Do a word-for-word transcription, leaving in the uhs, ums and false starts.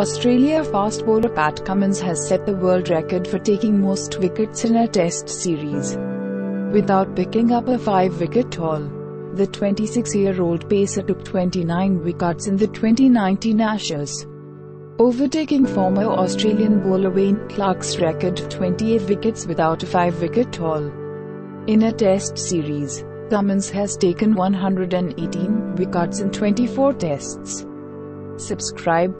Australia fast bowler Pat Cummins has set the world record for taking most wickets in a Test series without picking up a five-wicket haul. The twenty-six-year-old pacer took twenty-nine wickets in the twenty nineteen Ashes, overtaking former Australian bowler Wayne Clark's record of twenty-eight wickets without a five-wicket haul. In a Test series, Cummins has taken one hundred eighteen wickets in twenty-four Tests. Subscribe.